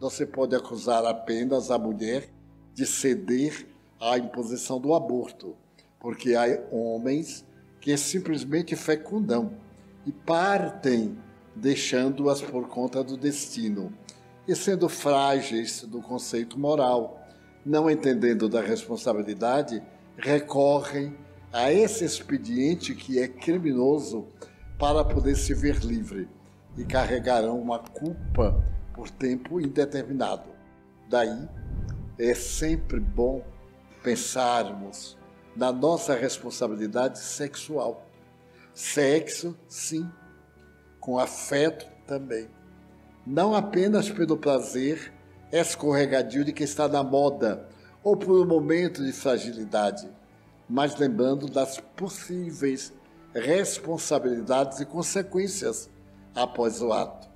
Você pode acusar apenas a mulher de ceder à imposição do aborto, porque há homens que simplesmente fecundam e partem, deixando-as por conta do destino, e sendo frágeis do conceito moral, não entendendo da responsabilidade, recorrem a esse expediente que é criminoso para poder se ver livre, e carregarão uma culpa por tempo indeterminado. Daí, é sempre bom pensarmos na nossa responsabilidade sexual. Sexo, sim, com afeto também. Não apenas pelo prazer escorregadio de que está na moda ou por um momento de fragilidade, mas lembrando das possíveis responsabilidades e consequências após o ato.